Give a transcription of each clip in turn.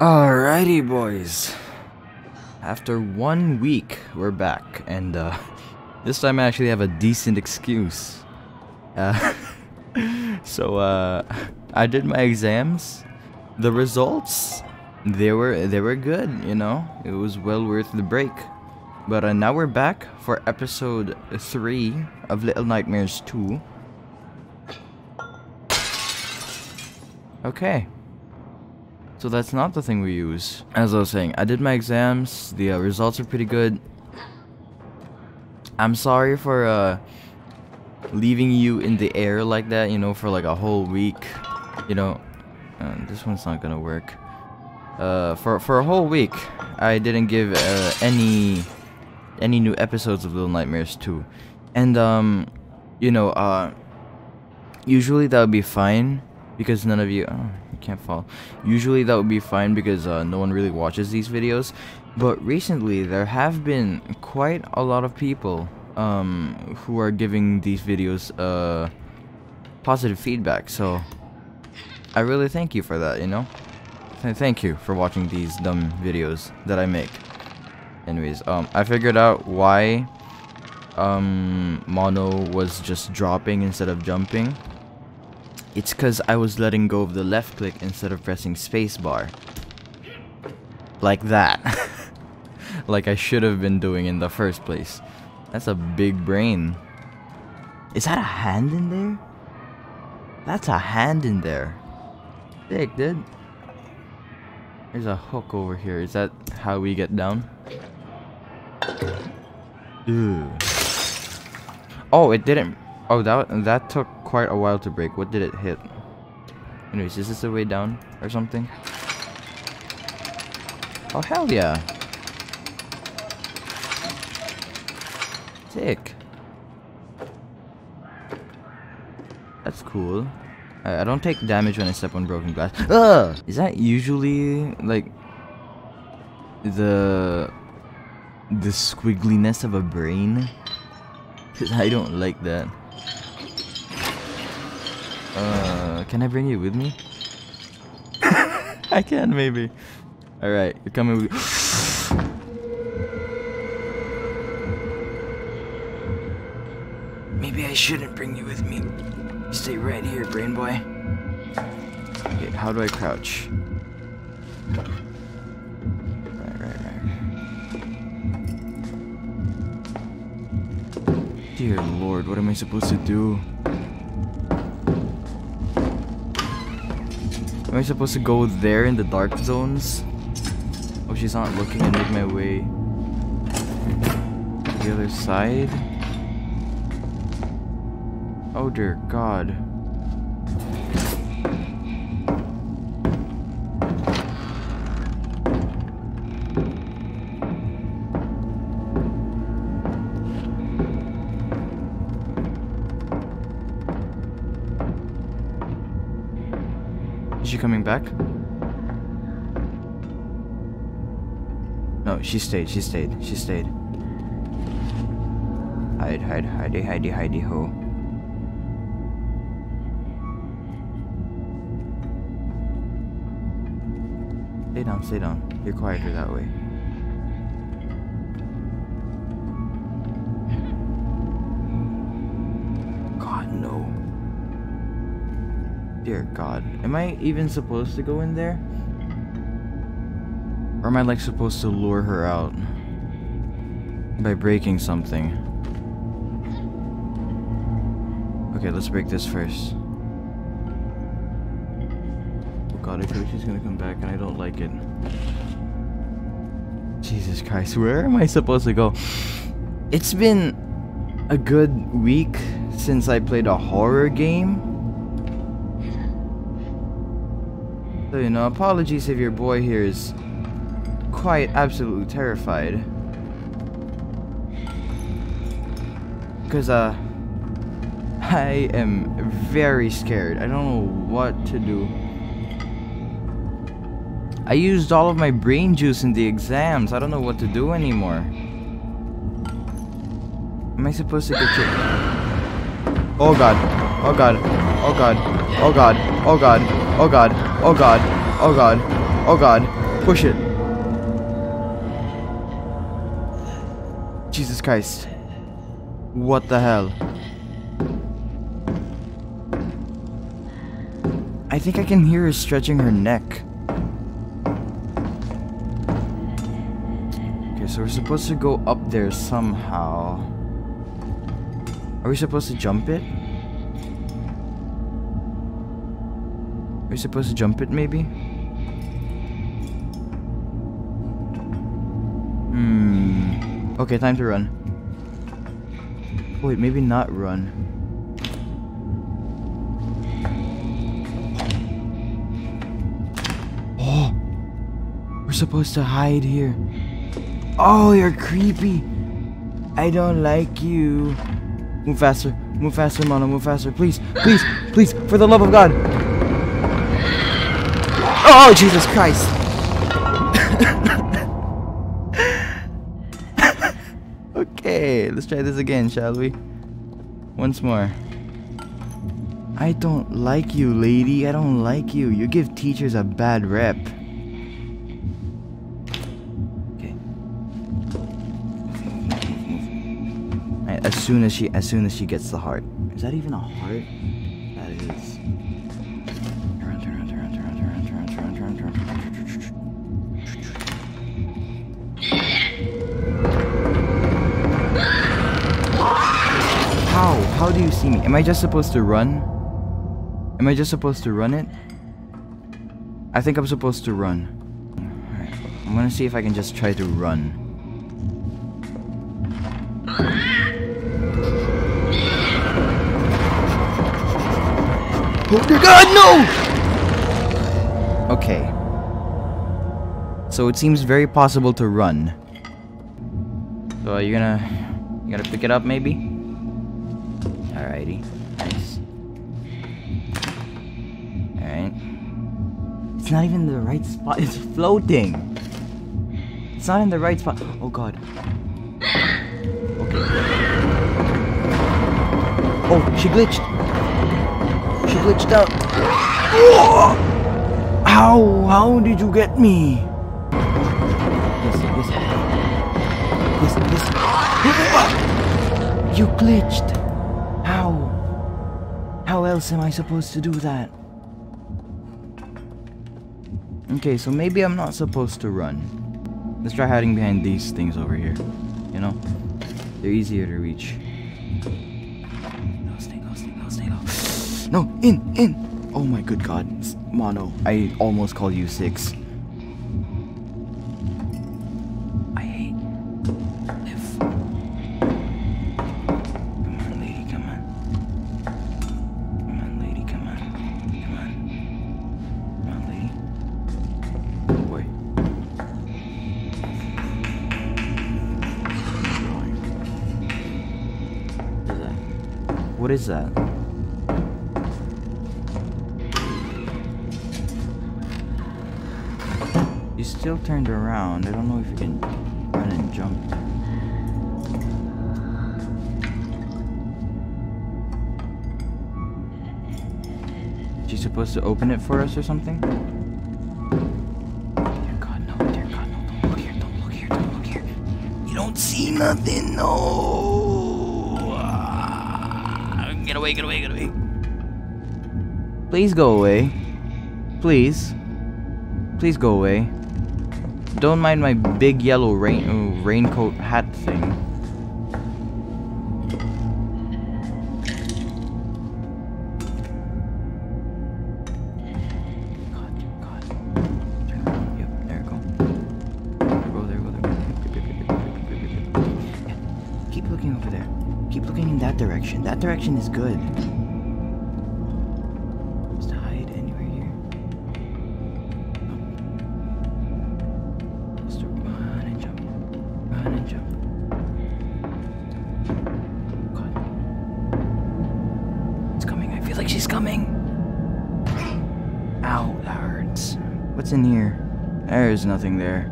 Alrighty, boys. After 1 week, we're back, and this time I actually have a decent excuse. So I did my exams. The results, they were good. You know, it was well worth the break. But now we're back for episode 3 of Little Nightmares 2. Okay. So that's not the thing we use. As I was saying, I did my exams, the results are pretty good. I'm sorry for leaving you in the air like that, you know, for like a whole week. You know, this one's not gonna work. For a whole week, I didn't give any new episodes of Little Nightmares 2. And, you know, usually that would be fine, because none of you... Oh. Can't fall. Usually that would be fine because no one really watches these videos, but recently there have been quite a lot of people who are giving these videos positive feedback, so I really thank you for that, you know? Thank you for watching these dumb videos that I make. Anyways, I figured out why Mono was just dropping instead of jumping. It's because I was letting go of the left click instead of pressing spacebar. Like that. Like I should have been doing in the first place. That's a big brain. Is that a hand in there? That's a hand in there. Sick, dude. There's a hook over here. Is that how we get down? Ew. Oh, it didn't... Oh, that took quite a while to break. What did it hit? Anyways, is this the way down or something? Oh, hell yeah. Sick. That's cool. I don't take damage when I step on broken glass. Ugh! Is that usually, like, the squiggliness of a brain? Because I don't like that. Can I bring you with me? I can, maybe. Alright, you're coming with me. Maybe I shouldn't bring you with me. Stay right here, brain boy. Okay, how do I crouch? Right. Dear Lord, what am I supposed to do? Am I supposed to go there in the dark zones? Oh, she's not looking. I made my way to the other side. Oh dear God. Is she coming back? No, she stayed. Hidey ho. Stay down. You're quieter that way. God, no. Dear God, am I even supposed to go in there? Or am I like supposed to lure her out by breaking something? Okay, let's break this first. Oh God, I feel like she's gonna come back and I don't like it. Jesus Christ, where am I supposed to go? It's been a good week since I played a horror game. So, you know, apologies if your boy here is quite absolutely terrified. Because, I am very scared. I don't know what to do. I used all of my brain juice in the exams. I don't know what to do anymore. Am I supposed to get you? Oh God. Oh God. Oh God. Oh God. Oh God. Oh God. Oh God, oh God, oh God, oh God, Push it. Jesus Christ. What the hell? I think I can hear her stretching her neck. Okay, so we're supposed to go up there somehow. Are we supposed to jump it? Are we supposed to jump it maybe? Okay, time to run. Wait, maybe not run. Oh! We're supposed to hide here. Oh, you're creepy! I don't like you. Move faster, Mono, move faster. Please, please, please, for the love of God! Oh, Jesus Christ! Okay, let's try this again, shall we? Once more. I don't like you, lady. I don't like you. You give teachers a bad rep. Okay. Alright, as soon as she gets the heart. Is that even a heart? That is. How do you see me? Am I just supposed to run? Am I just supposed to run it? I think I'm supposed to run. Alright, I'm gonna see if I can just try to run. Oh my God, no! Okay. So it seems very possible to run. So you gotta pick it up maybe? Alrighty, nice. Alright. It's not even the right spot, it's floating! It's not in the right spot. Oh God. Okay. Oh, she glitched! She glitched out! How did you get me? Yes. You glitched! How else am I supposed to do that? Okay, so maybe I'm not supposed to run. Let's try hiding behind these things over here. You know? They're easier to reach. No, stay go, stay go, stay go. No, in! Oh my good God. Mono, I almost called you Six. What is that? You still turned around. I don't know if you can run and jump. Is she supposed to open it for us or something? Dear God, no, don't look here, don't look here, don't look here. You don't see nothing, no! Get away, get away, get away. Please go away. Please. Please go away. Don't mind my big yellow raincoat hat thing. That direction is good. Just hide anywhere here. Oh. Just run and jump. Run and jump. God. It's coming. I feel like she's coming. Ow, that hurts. What's in here? There is nothing there.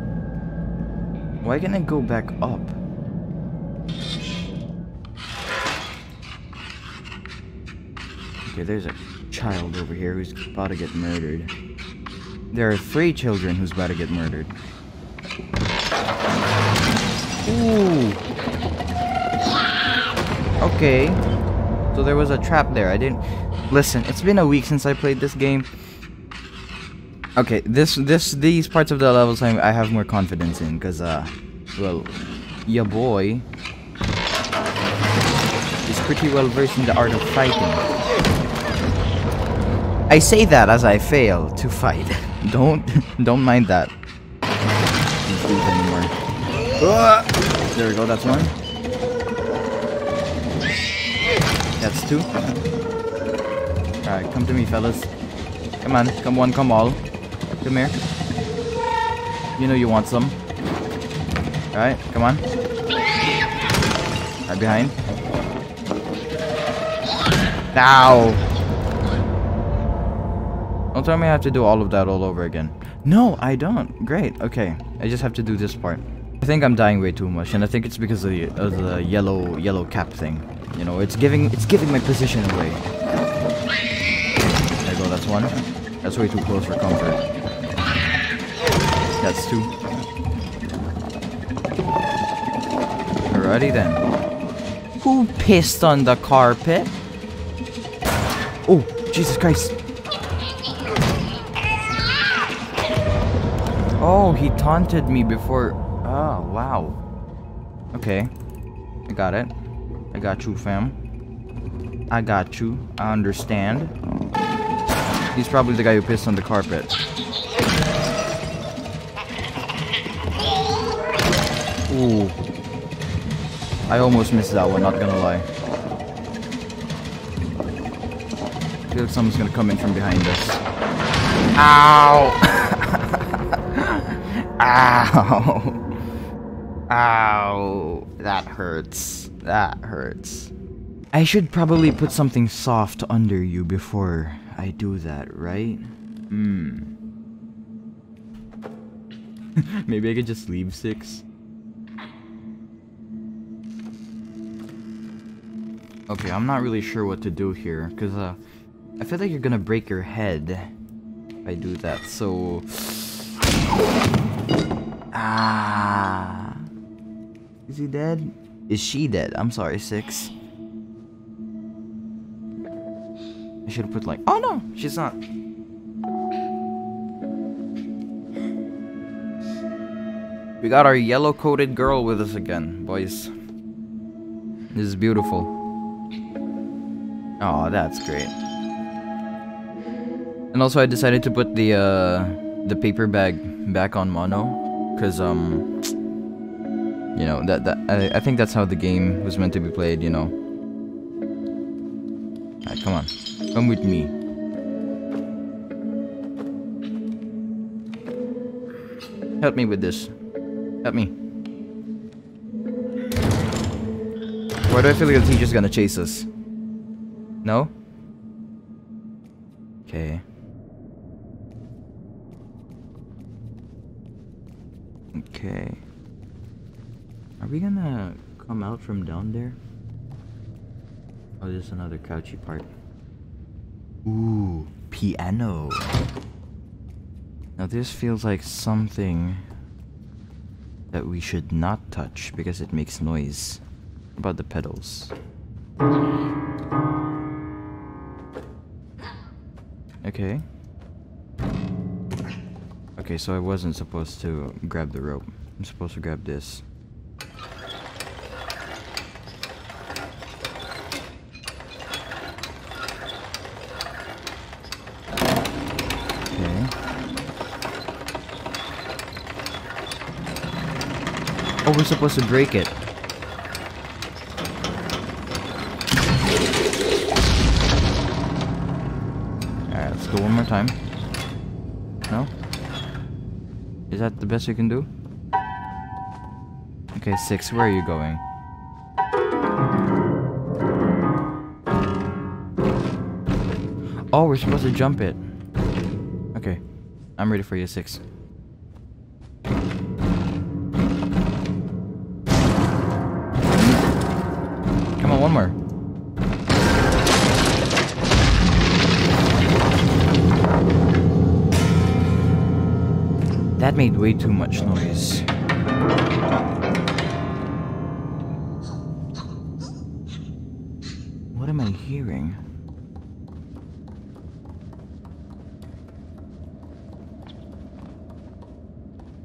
Why can't I go back up? Okay, there's a child over here who's about to get murdered. There are 3 children who's about to get murdered. Ooh. Okay. So there was a trap there. I didn't... Listen, it's been a week since I played this game. Okay, these parts of the levels I have more confidence in, because, well, ya boy is pretty well versed in the art of fighting. I say that as I fail to fight. Don't mind that. There we go, that's 1. That's 2. Alright, come to me, fellas. Come on, come one, come all. Come here. You know you want some. Alright, come on. Right behind. Ow! Don't tell me I have to do all of that all over again. No, I don't. Great. Okay. I just have to do this part. I think I'm dying way too much, and I think it's because of the yellow cap thing. You know, it's giving my position away. There you go, that's 1. That's way too close for comfort. That's 2. Alrighty then. Who pissed on the carpet? Oh, Jesus Christ. Oh, he taunted me before. Oh, wow. Okay. I got it. I got you, fam. I got you. I understand. He's probably the guy who pissed on the carpet. Ooh. I almost missed that one, not gonna lie. I feel like someone's gonna come in from behind us. Ow! Ow. Ow. That hurts. That hurts. I should probably put something soft under you before I do that, right? Hmm. Maybe I could just leave 6. Okay, I'm not really sure what to do here, because I feel like you're gonna break your head if I do that, so... Ah, is he dead? Is she dead? I'm sorry, 6. I should have put like, oh no, she's not. We got our yellow-coated girl with us again, boys. This is beautiful. Oh, that's great. And also, I decided to put the paper bag back on mono. Because, you know, I think that's how the game was meant to be played, you know. Alright, come on. Come with me. Help me with this. Help me. Why do I feel like the teacher's gonna chase us? No? Okay. Okay. Are we gonna come out from down there? Oh, there's another couchy part. Ooh, piano. Now this feels like something that we should not touch because it makes noise. What about the pedals? Okay. Okay, so I wasn't supposed to grab the rope. I'm supposed to grab this. Okay. Oh, we're supposed to break it. Alright, let's go one more time. No? Is that the best you can do? Okay, 6, where are you going? Oh, we're supposed to jump it. Okay, I'm ready for you, 6. Come on, one more. That made way too much noise. What am I hearing?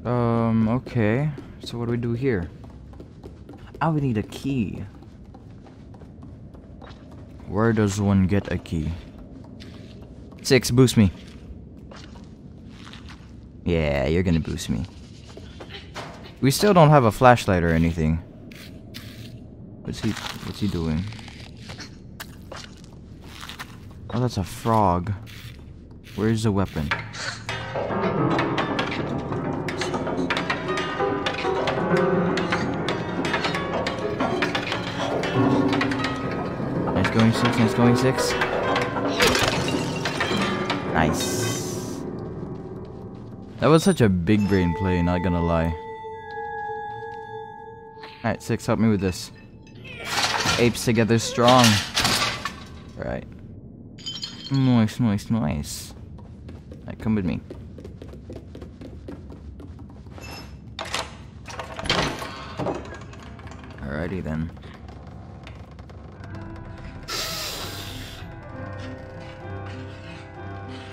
Okay. So what do we do here? I would need a key. Where does one get a key? 6, boost me. Yeah, you're gonna boost me. We still don't have a flashlight or anything. What's he doing? Oh, that's a frog. Where's the weapon? Nice going, 6, nice going, 6. Nice. That was such a big brain play, not gonna lie. Alright, 6, help me with this. Apes together strong. Right. Nice, nice, nice. Alright, come with me. Alrighty then.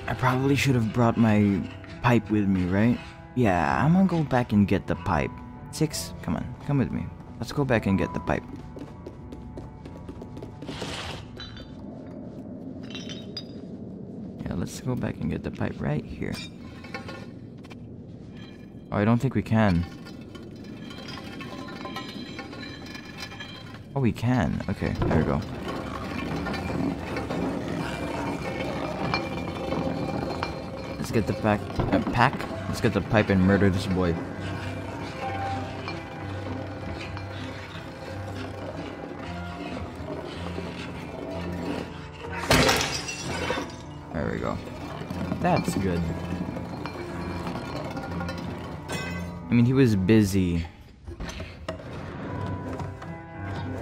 I probably should have brought my pipe with me, right? Yeah, I'm gonna go back and get the pipe. 6, come on, come with me. Let's go back and get the pipe. Yeah, let's go back and get the pipe right here. Oh, I don't think we can. Oh, we can. Okay, there we go. Let's get the pack. Let's get the pipe and murder this boy. There we go. That's good. I mean, he was busy.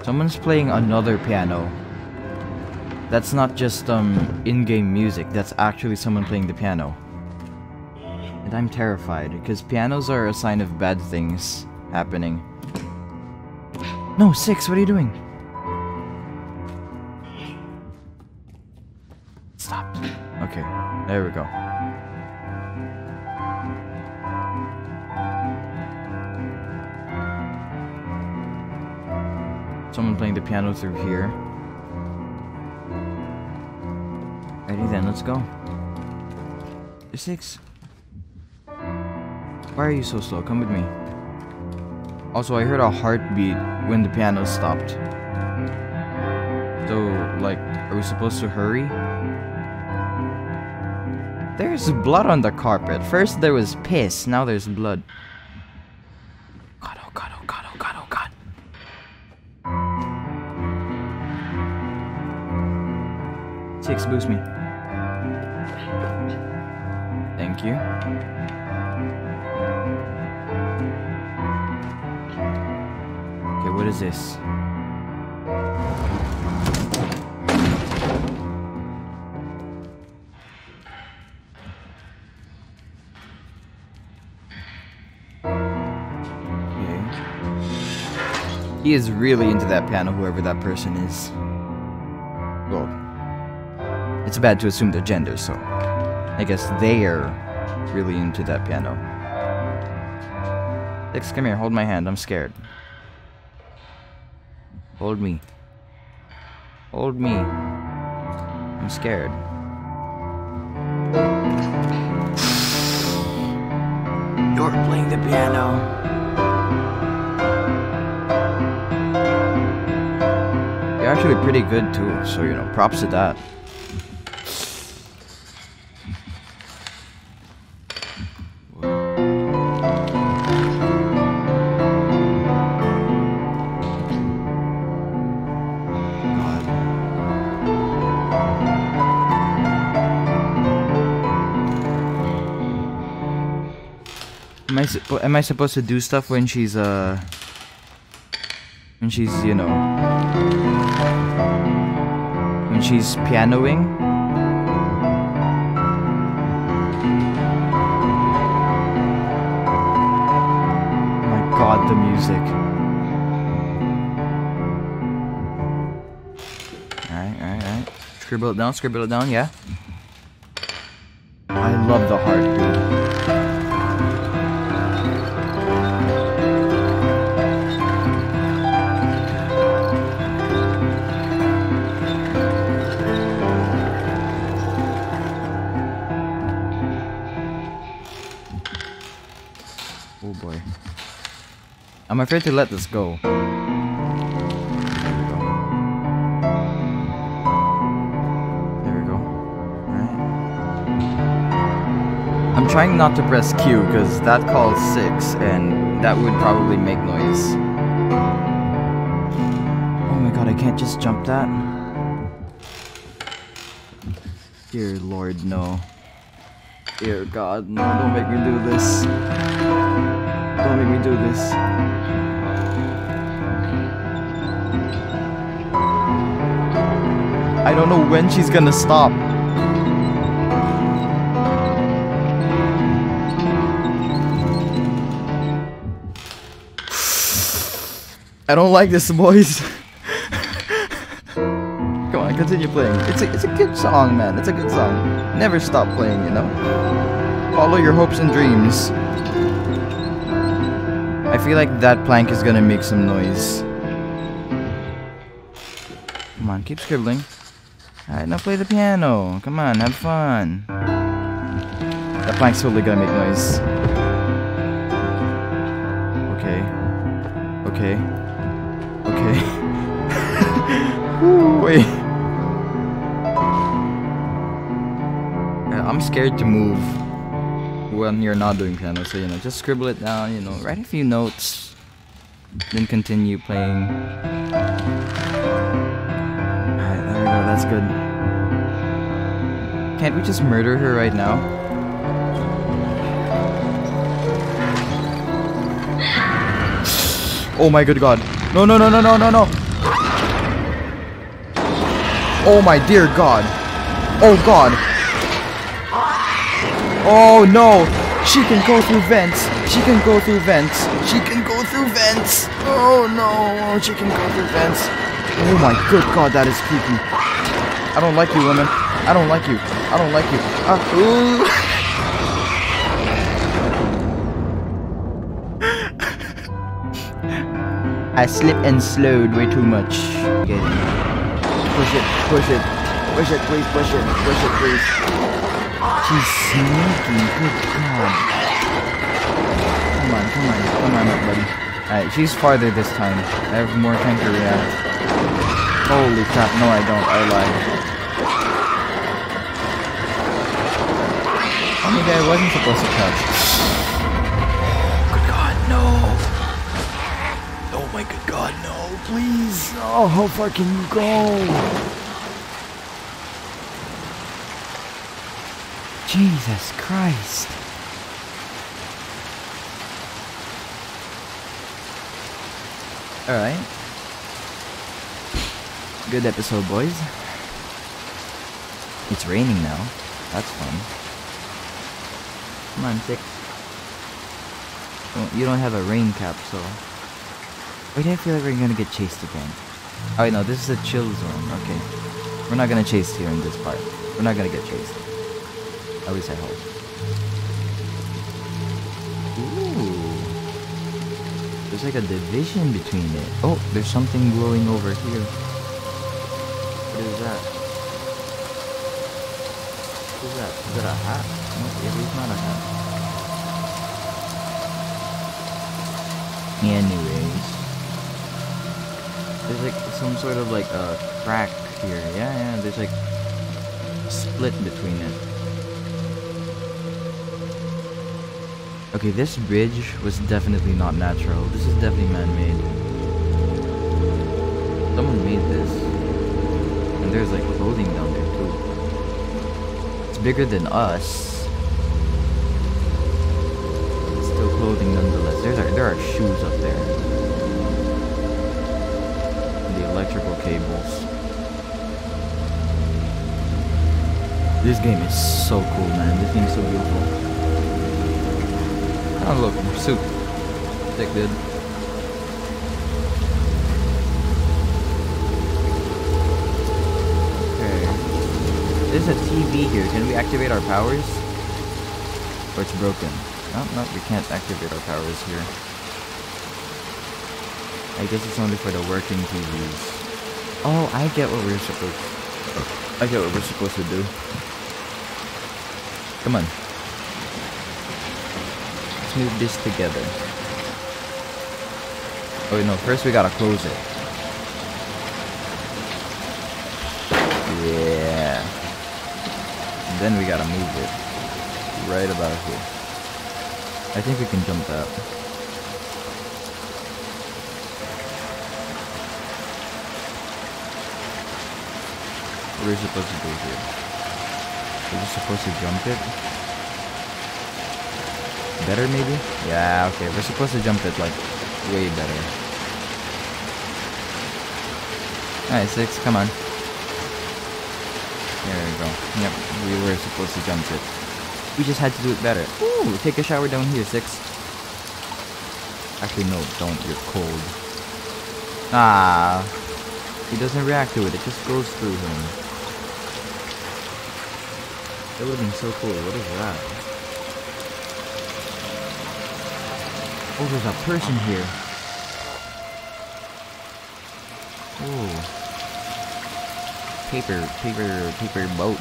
Someone's playing another piano. That's not just in-game music. That's actually someone playing the piano. And I'm terrified, because pianos are a sign of bad things happening. No, 6, what are you doing? Stop. Okay, there we go. Someone playing the piano through here. Ready then, let's go. 6. Why are you so slow? Come with me. Also, I heard a heartbeat when the piano stopped. So, like, are we supposed to hurry? There's blood on the carpet. First there was piss, now there's blood. God, oh god, oh god, oh god, oh god. Six, boost me. Thank you. What is this? Okay. He is really into that piano, whoever that person is. Well, it's bad to assume their gender, so I guess they are really into that piano. Lex, come here, hold my hand, I'm scared. Hold me. Hold me. I'm scared. You're playing the piano. You're actually pretty good too, so you know, props to that. Am I supposed to do stuff when she's, you know, when she's pianoing? up the music. Alright, alright, alright. Scribble it down, yeah. I love the heartbeat. I'm afraid to let this go. There we go. There we go. Alright. I'm trying not to press Q because that calls 6 and that would probably make noise. Oh my god, I can't just jump that. Dear Lord, no. Dear God, no, don't make me do this. Don't make me do this. I don't know when she's gonna stop. I don't like this, boys. Come on, continue playing. It's a good song, man. It's a good song. Never stop playing, you know? Follow your hopes and dreams. I feel like that plank is gonna make some noise. Come on, keep scribbling. Alright, now play the piano. Come on, have fun. That plank's totally gonna make noise. Okay. Okay. Okay. Ooh, wait. I'm scared to move when you're not doing piano, so you know, just scribble it down, you know, write a few notes, then continue playing. Alright, there we go, that's good. Can't we just murder her right now? Oh my good god. No, no, no, no, no, no, no! Oh my dear god. Oh god. Oh no! She can go through vents! She can go through vents! She can go through vents! Oh no! She can go through vents! Oh my good god, that is creepy! I don't like you, woman! I don't like you! I don't like you! Ooh. I slipped and slowed way too much. Okay. Push it! Push it! Push it, please! Push it! Push it, please! She's sneaky, good god. Come on, come on, come on up, buddy. Alright, she's farther this time. I have more time to react. Holy crap, no I don't, I lied. Oh my god, I wasn't supposed to touch. Good god, no! Oh my good god, no, please! Oh, how far can you go? Jesus Christ. Alright. Good episode, boys. It's raining now. That's fun. Come on, Six. You don't have a rain cap, so... Wait, I feel like we're gonna get chased again. Oh, no, this is a chill zone. Okay. We're not gonna chase here in this part. We're not gonna get chased. At least I hope. Ooh. There's like a division between it. Oh, there's something glowing over here. What is that? What is that? Is that a hat? No, it is not a hat. Anyways. There's like some sort of like a crack here. Yeah, yeah. There's like a split between it. Okay, this bridge was definitely not natural. This is definitely man-made. Someone made this. And there's like clothing down there too. It's bigger than us. It's still clothing nonetheless. There are shoes up there. The electrical cables. This game is so cool, man. This game is so beautiful. Oh look, soup. Thick, dude. There's a TV here. Can we activate our powers? Or it's broken. No, we can't activate our powers here. I guess it's only for the working TVs. Oh, I get what we're supposed to do. Come on. Let's move this together. Oh no, first we gotta close it. Yeah. And then we gotta move it. Right about here. I think we can jump that. What are we supposed to do here? Are we supposed to jump it? Better maybe? Yeah, okay, we're supposed to jump it like way better. Alright, Six, come on. There we go. Yep, we were supposed to jump it. We just had to do it better. Ooh, take a shower down here, Six. Actually, no, don't. You're cold. Ah, he doesn't react to it. It just goes through him. That would have been so cool. What is that? Oh, there's a person here. Ooh. Paper boat.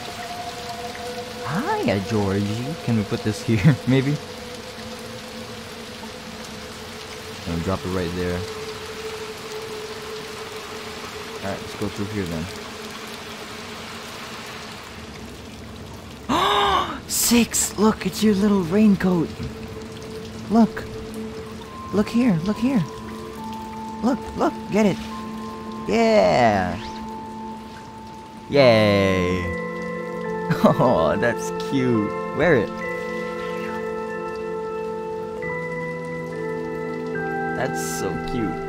Hiya, Georgie. Can we put this here, maybe? And drop it right there. Alright, let's go through here then. Six! Look, it's your little raincoat. Look. Look here, look here. Look, look, get it. Yeah! Yay! Oh, that's cute. Wear it. That's so cute.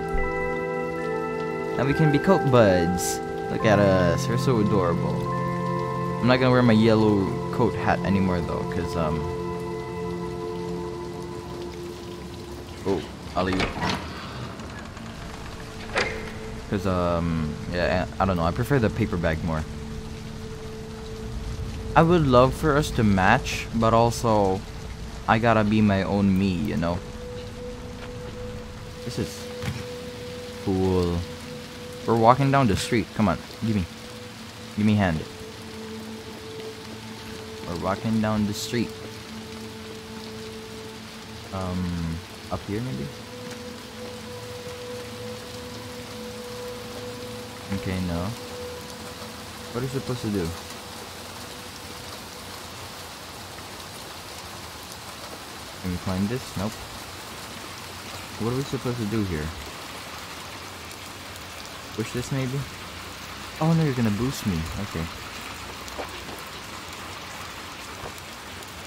Now we can be coat buds. Look at us. We're so adorable. I'm not gonna wear my yellow coat hat anymore though, cause oh, I'll leave it. Cause, yeah, I don't know. I prefer the paper bag more. I would love for us to match, but also, I gotta be my own me, you know? This is cool. We're walking down the street. Come on, give me. Give me a hand. We're walking down the street. Up here maybe? Okay, no. What are you supposed to do? Can we climb this? Nope. What are we supposed to do here? Push this maybe? Oh no, you're gonna boost me. Okay.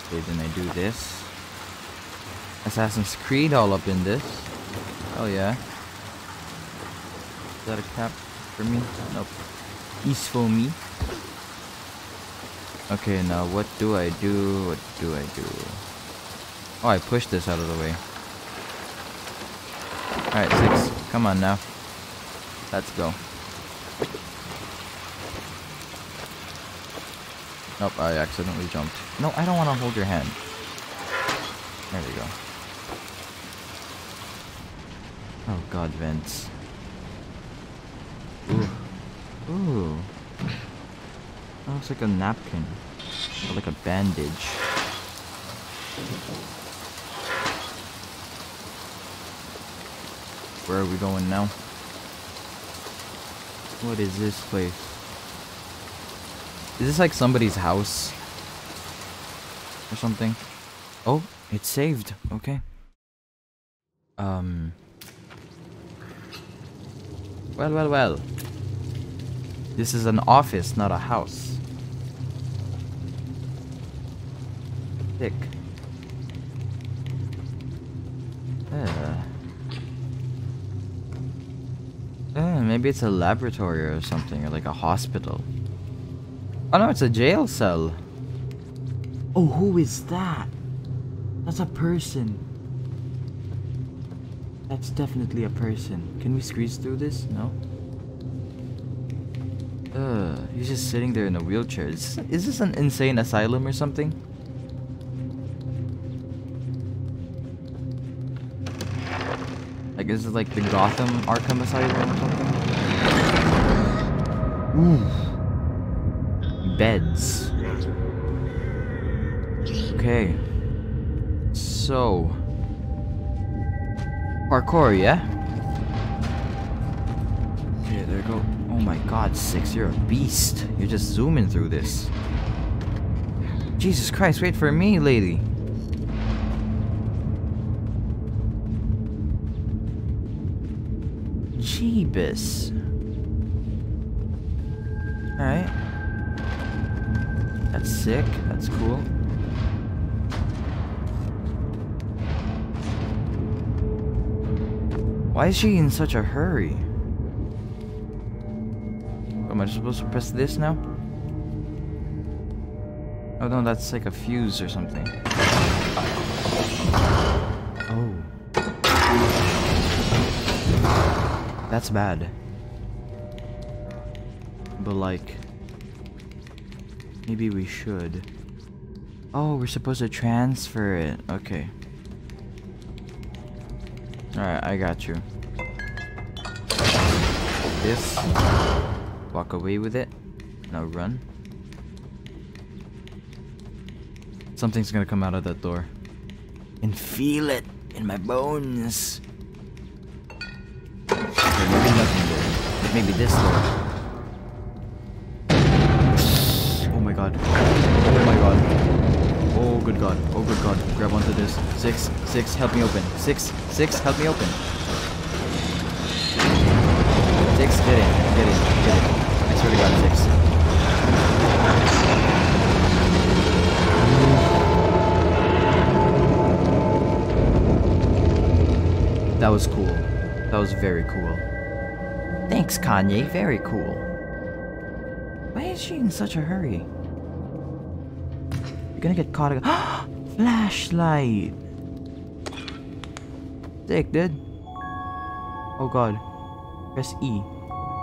Okay, then I do this. Assassin's Creed all up in this. Oh yeah. Is that a cap? For me? Nope. East for me. Okay, now what do I do? What do I do? Oh, I pushed this out of the way. Alright, Six. Come on now. Let's go. Nope, I accidentally jumped. No, I don't want to hold your hand. There we go. Oh god, Vince. Ooh. That looks like a napkin. Or like a bandage. Where are we going now? What is this place? Is this like somebody's house? Or something? Oh, it's saved. Okay. Well. This is an office, not a house. Thick. Maybe it's a laboratory or something, or like a hospital. Oh no, it's a jail cell. Oh, who is that? That's a person. That's definitely a person. Can we squeeze through this? No? He's just sitting there in a wheelchair. Is this an insane asylum or something? Like, is it like the Gotham Arkham Asylum or something? Ooh. Beds. Okay. So... parkour, yeah? Okay, there you go. Oh my god, Six, you're a beast. You're just zooming through this. Jesus Christ, wait for me, lady. Jeebus. Alright. That's sick. That's cool. Why is she in such a hurry? Am I supposed to press this now? Oh no, that's like a fuse or something. Oh. That's bad. But like... maybe we should. Oh, we're supposed to transfer it. Okay. Alright, I got you. This. Walk away with it. Now run. Something's gonna come out of that door. And feel it in my bones. Okay, maybe nothing there. Maybe this door. Oh my god. Oh my god. Oh good god, oh good god, grab onto this. Six, help me open. Six, help me open. Six, get in. I swear to god, Six. That was cool. That was very cool. Thanks, Kanye, very cool. Why is she in such a hurry? Gonna get caught again. Flashlight. Sick, dude. Oh god. Press E.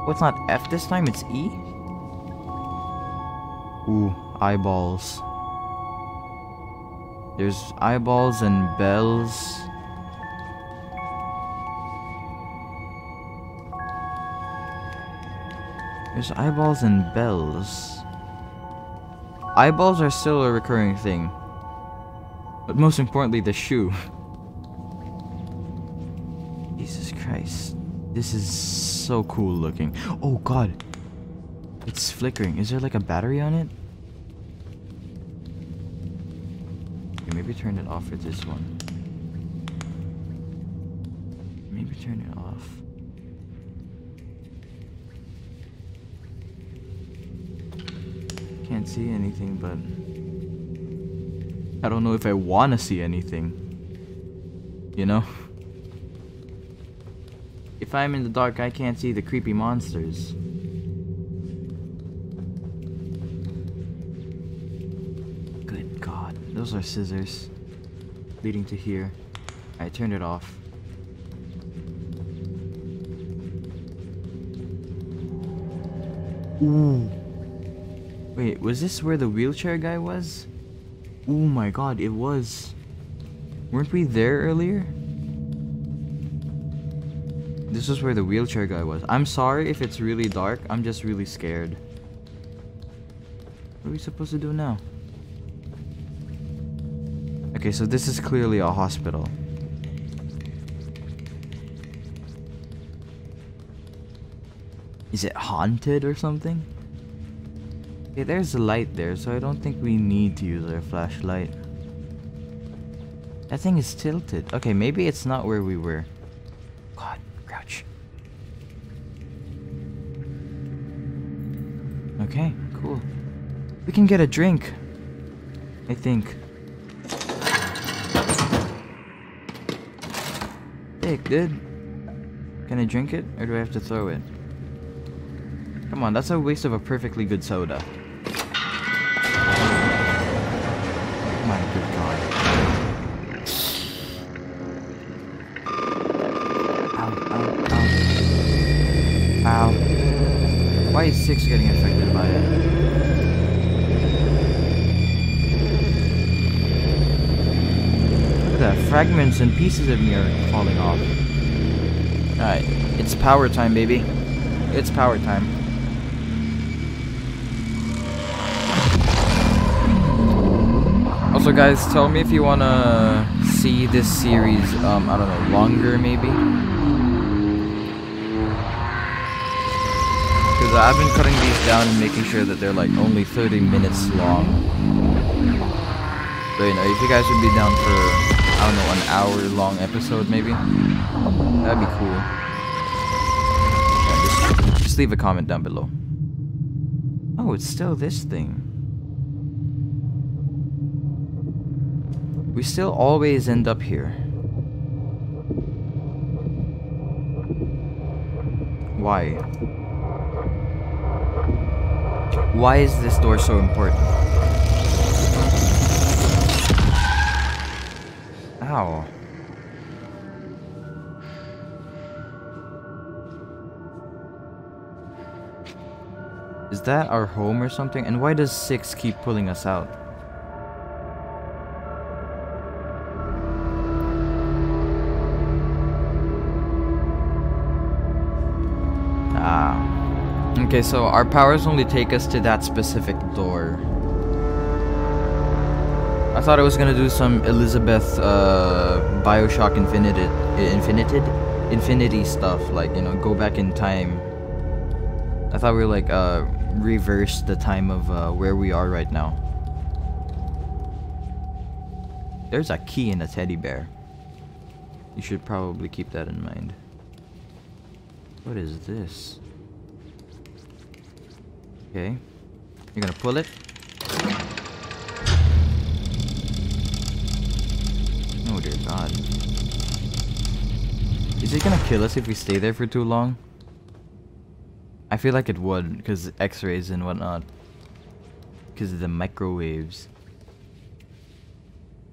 Oh, it's not F this time, it's E? Ooh, eyeballs. There's eyeballs and bells. There's eyeballs and bells. Eyeballs are still a recurring thing, but most importantly, the shoe. Jesus Christ, this is so cool looking. Oh god, it's flickering. Is there like a battery on it? Okay, maybe turn it off for this one. Maybe turn it off. Can't see anything, but I don't know if I want to see anything, you know? If I'm in the dark, I can't see the creepy monsters. Good god, those are scissors leading to here. I turned it off. Ooh. Wait, was this where the wheelchair guy was? Oh my god, it was. Weren't we there earlier? This is where the wheelchair guy was. I'm sorry if it's really dark. I'm just really scared. What are we supposed to do now? Okay, so this is clearly a hospital. Is it haunted or something? Okay, there's a light there, so I don't think we need to use our flashlight. That thing is tilted. Okay, maybe it's not where we were. God, crouch. Okay, cool. We can get a drink, I think. Hey, dude. Can I drink it, or do I have to throw it? Come on, that's a waste of a perfectly good soda. My good god. Ow, ow, ow. Ow. Why Why is 6 getting affected by it? That fragments and pieces of me are falling off. Alright, it's power time, baby. It's power time. Also, guys, tell me if you want to see this series, I don't know, longer maybe? Because I've been cutting these down and making sure that they're like only 30 minutes long. But you know, if you guys would be down for, I don't know, an hour-long episode, maybe? That'd be cool. Yeah, just leave a comment down below. Oh, it's still this thing. We still always end up here. Why? Why is this door so important? Wow. Is that our home or something? And why does 6 keep pulling us out? Ah. Okay, so our powers only take us to that specific door. I thought I was gonna do some Elizabeth, Bioshock Infinity stuff, like, you know, go back in time. I thought we were like, reverse the time of, where we are right now. There's a key in a teddy bear. You should probably keep that in mind. What is this? Okay. You're gonna pull it. God. Is it gonna kill us if we stay there for too long? I feel like it would, because x-rays and whatnot. Because of the microwaves.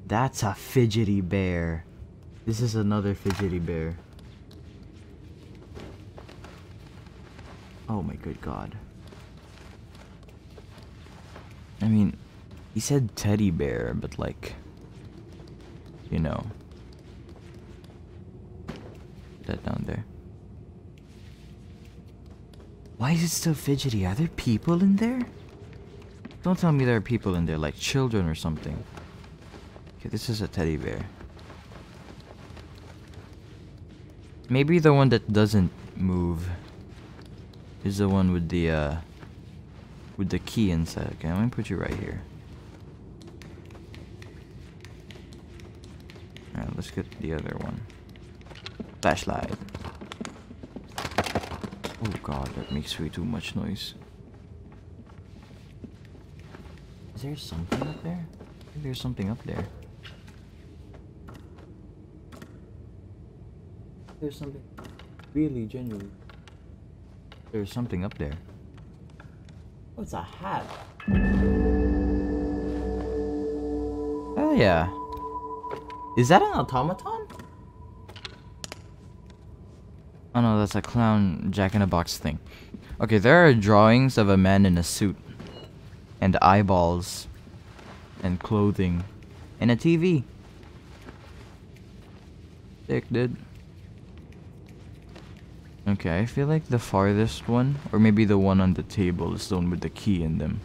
That's a fidgety bear. This is another fidgety bear. Oh my good God. I mean, he said teddy bear, but like, you know, that down there. Why is it still fidgety? Are there people in there? Don't tell me there are people in there, like children or something. Okay, this is a teddy bear. Maybe the one that doesn't move is the one with the key inside. Okay, I'm gonna put you right here. Alright, let's get the other one. Flashlight. Oh God, that makes way too much noise. Is there something up there? I think there's something up there. There's something. Really, genuinely. There's something up there. Oh, it's a hat. Oh yeah. Is that an automaton? Oh no, that's a clown jack-in-a-box thing. Okay, there are drawings of a man in a suit. And eyeballs. And clothing. And a TV. Sick, dude. Okay, I feel like the farthest one, or maybe the one on the table, is the one with the key in them.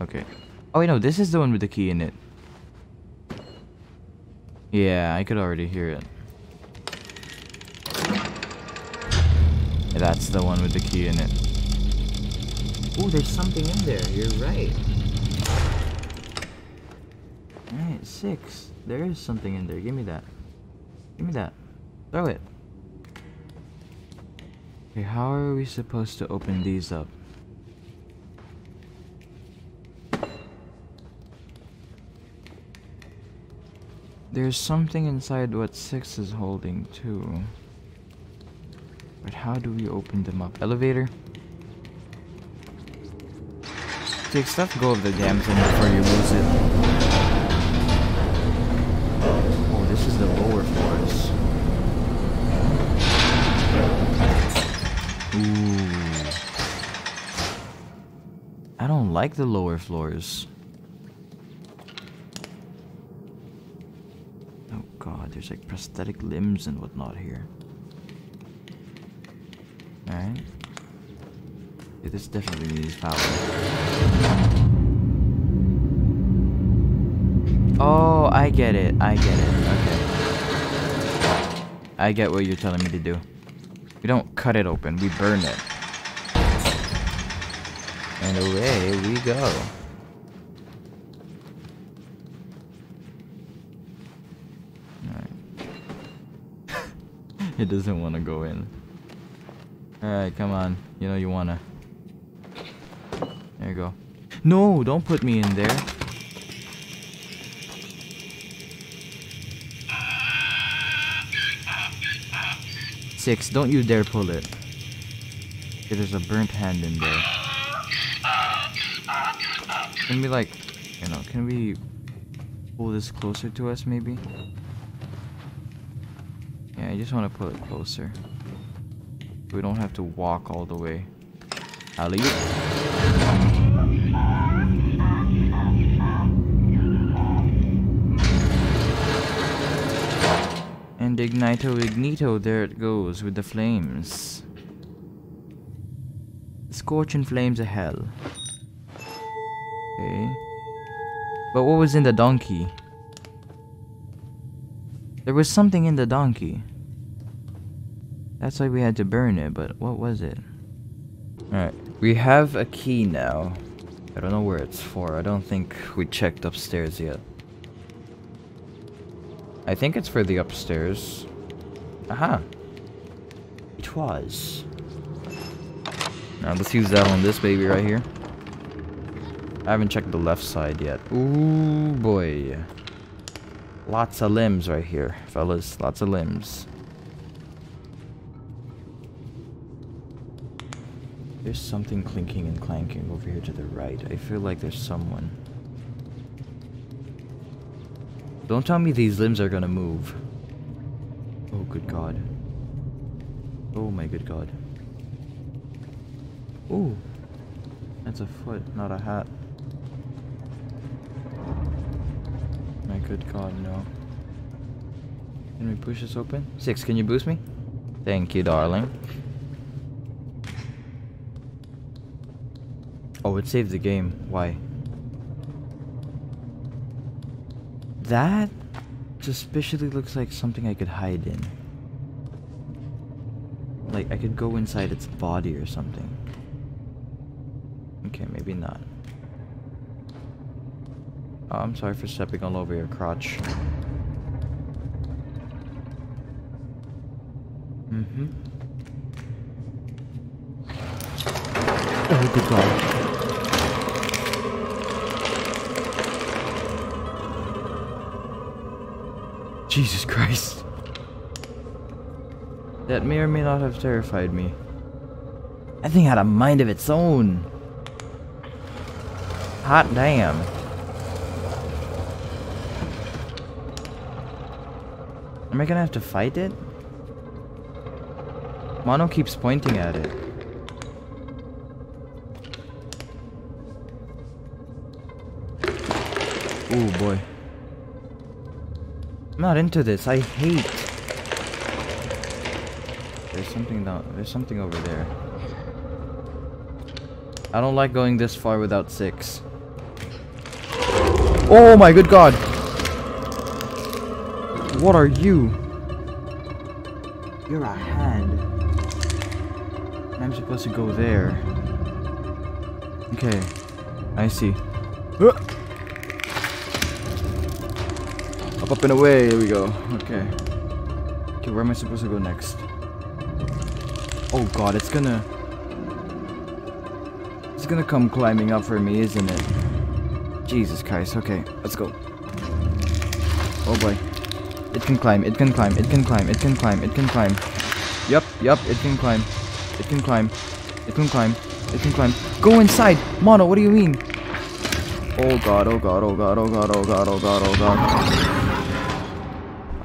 Okay. Oh wait, no, this is the one with the key in it. Yeah, I could already hear it. That's the one with the key in it. Oh, there's something in there. You're right. Alright, 6. There is something in there. Give me that. Give me that. Throw it. Okay, how are we supposed to open these up? There's something inside what 6 is holding, too. But how do we open them up? Elevator? 6, stuff go of the damn thing before you lose it. Oh, this is the lower force. Ooh. like the lower floors. Oh god, there's like prosthetic limbs and whatnot here. Alright. Yeah, this definitely needs power. Oh, I get it. I get it. Okay. I get what you're telling me to do. We don't cut it open. We burn it. And away we go. Alright. It doesn't want to go in. Alright, come on. You know you wanna. There you go. No, don't put me in there. Six, don't you dare pull it. Okay, there's a burnt hand in there. Can we, like, you know, can we pull this closer to us, maybe? Yeah, I just want to pull it closer. We don't have to walk all the way. Alley. And ignito, ignito, there it goes with the flames. Scorching flames of hell. Okay. But what was in the donkey? There was something in the donkey. That's why we had to burn it, but what was it? Alright, we have a key now. I don't know where it's for. I don't think we checked upstairs yet. I think it's for the upstairs. Aha! It was. Now let's use that on this baby right here. I haven't checked the left side yet. Ooh boy. Lots of limbs right here, fellas. Lots of limbs. There's something clinking and clanking over here to the right. I feel like there's someone. Don't tell me these limbs are gonna move. Oh, good god. Oh, my good god. Ooh. That's a foot, not a hat. My good god, no. Can we push this open? Six, can you boost me? Thank you, darling. Oh, it saved the game. Why? That suspiciously looks like something I could hide in. Like, I could go inside its body or something. Okay, maybe not. Oh, I'm sorry for stepping all over your crotch. Mm-hmm. Oh, good god. Jesus Christ. That may or may not have terrified me. That thing had a mind of its own. Hot damn. Am I gonna have to fight it? Mono keeps pointing at it. Oh boy. I'm not into this. I hate. There's something down. There's something over there. I don't like going this far without six. Oh my good god! What are you? You're a hand. I'm supposed to go there. Okay, I see. Up and away, there we go. Okay. Okay, where am I supposed to go next? Oh god, it's gonna... It's gonna come climbing up for me, isn't it? Jesus Christ, okay, let's go. Oh boy. It can climb, it can climb, it can climb, it can climb, it can climb. Yup, yup, it can climb. It can climb. It can climb. It can climb. Go inside! Mono, what do you mean? Oh god, oh god, oh god, oh god, oh god, oh god, oh god.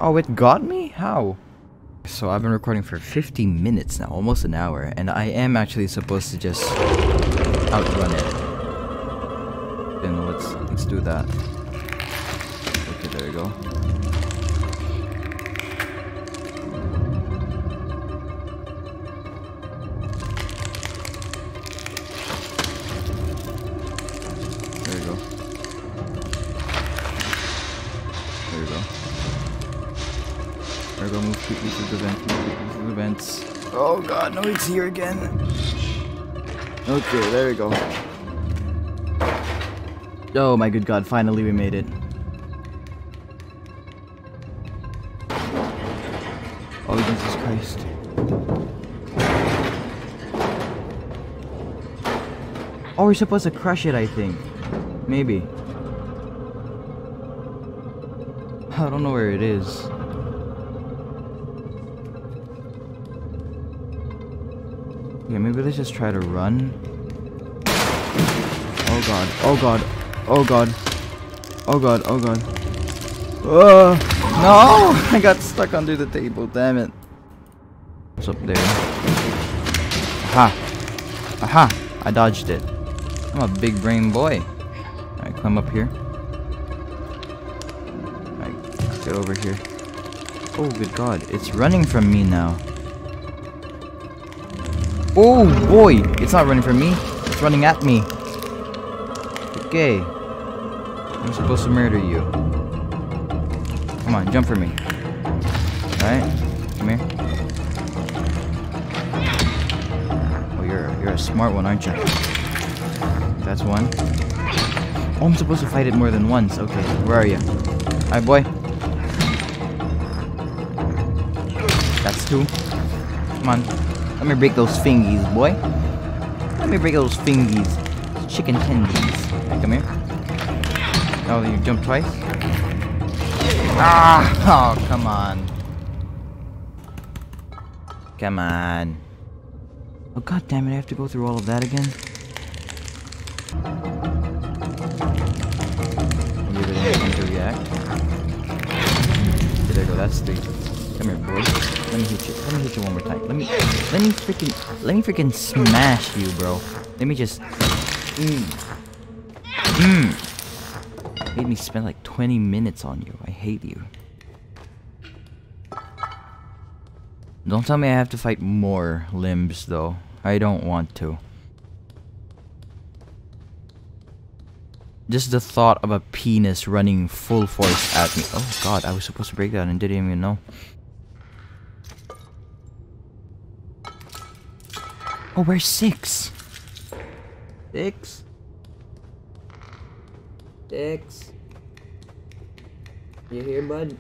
Oh, it got me? How? So I've been recording for 50 minutes now, almost an hour, and I am actually supposed to just outrun it. Let's do that. Okay, there you go. Move quickly through the vents. Oh god, no, he's here again. Okay, there we go. Oh my good god, finally we made it. Oh Jesus Christ. Oh, we're supposed to crush it, I think. Maybe. I don't know where it is. Okay, maybe let's just try to run. Oh god, oh god, oh god, oh god, oh god. Oh, no! I got stuck under the table, damn it. What's up there? Aha! Aha! I dodged it. I'm a big brain boy. Alright, climb up here. Alright, get over here. Oh good god, it's running from me now. Oh boy! It's not running from me. It's running at me. Okay. I'm supposed to murder you. Come on, jump for me. Alright? Come here. Oh, you're a smart one, aren't you? That's one. Oh, I'm supposed to fight it more than once. Okay, where are you? Alright, boy. That's two. Come on. Let me break those fingies, boy. Let me break those fingies. It's chicken tendies. Right, come here. Oh, you jumped twice? Ah! Oh, come on. Come on. Oh, god damn it! I have to go through all of that again? Give it a second to react. There you go, that's three. Come here, boy. Let me hit you. Let me hit you one more time. Let me freaking smash you, bro. Let me just. Made me spend like 20 minutes on you. I hate you. Don't tell me I have to fight more limbs, though. I don't want to. Just the thought of a penis running full force at me. Oh god, I was supposed to break that and didn't even know. Oh, where's six? Six? Six? You here, bud?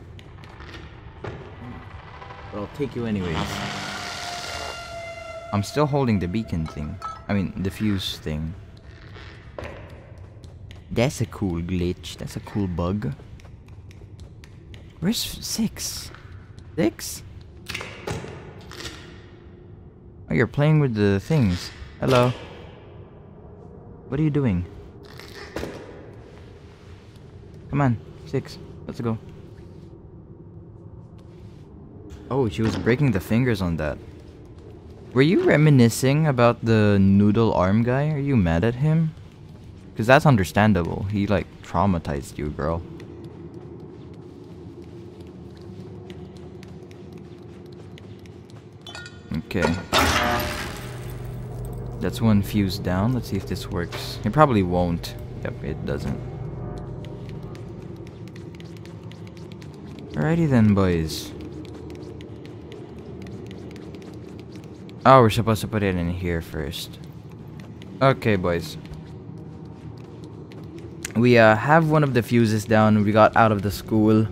But I'll take you anyways. I'm still holding the beacon thing. I mean, the fuse thing. That's a cool glitch. That's a cool bug. Where's six? Six? Oh, you're playing with the things. Hello. What are you doing? Come on, six. Let's go. Oh, she was breaking the fingers on that. Were you reminiscing about the noodle arm guy? Are you mad at him? Because that's understandable. He, like, traumatized you, girl. Okay. That's one fuse down. Let's see if this works. It probably won't. Yep, it doesn't. Alrighty then, boys. Oh, we're supposed to put it in here first. Okay, boys. We have one of the fuses down. We got out of the school.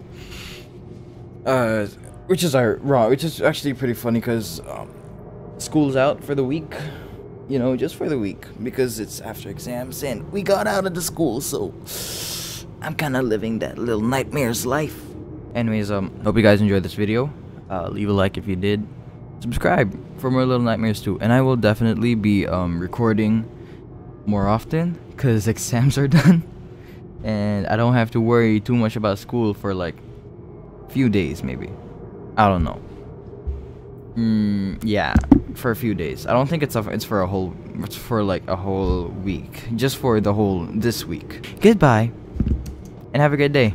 Which is actually pretty funny because school's out for the week. You know, just for the week, because it's after exams and we got out of the school, so I'm kind of living that Little Nightmares life. Anyways, hope you guys enjoyed this video. Leave a like if you did. Subscribe for more Little Nightmares 2, and I will definitely be recording more often because exams are done and I don't have to worry too much about school for like a few days maybe. I don't know. Yeah, for a few days. I don't think it's for like a whole week. Just for this week. Goodbye. and have a good day.